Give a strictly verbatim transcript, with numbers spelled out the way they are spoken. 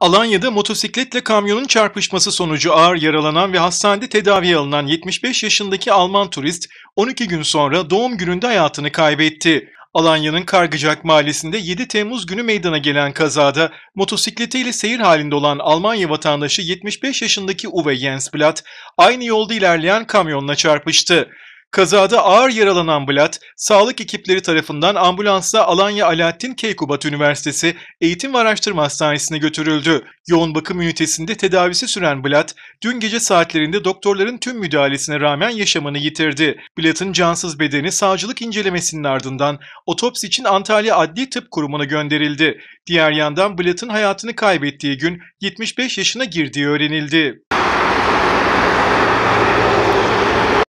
Alanya'da motosikletle kamyonun çarpışması sonucu ağır yaralanan ve hastanede tedaviye alınan yetmiş beş yaşındaki Alman turist on iki gün sonra doğum gününde hayatını kaybetti. Alanya'nın Kargıcak mahallesinde yedi Temmuz günü meydana gelen kazada motosikletiyle seyir halinde olan Almanya vatandaşı yetmiş beş yaşındaki Uwe Jens Blatt aynı yolda ilerleyen kamyonla çarpıştı. Kazada ağır yaralanan Blatt, sağlık ekipleri tarafından ambulansla Alanya Alaaddin Keykubat Üniversitesi Eğitim ve Araştırma Hastanesi'ne götürüldü. Yoğun bakım ünitesinde tedavisi süren Blatt, dün gece saatlerinde doktorların tüm müdahalesine rağmen yaşamını yitirdi. Blatt'ın cansız bedeni savcılık incelemesinin ardından otopsi için Antalya Adli Tıp Kurumu'na gönderildi. Diğer yandan Blatt'ın hayatını kaybettiği gün yetmiş beş yaşına girdiği öğrenildi.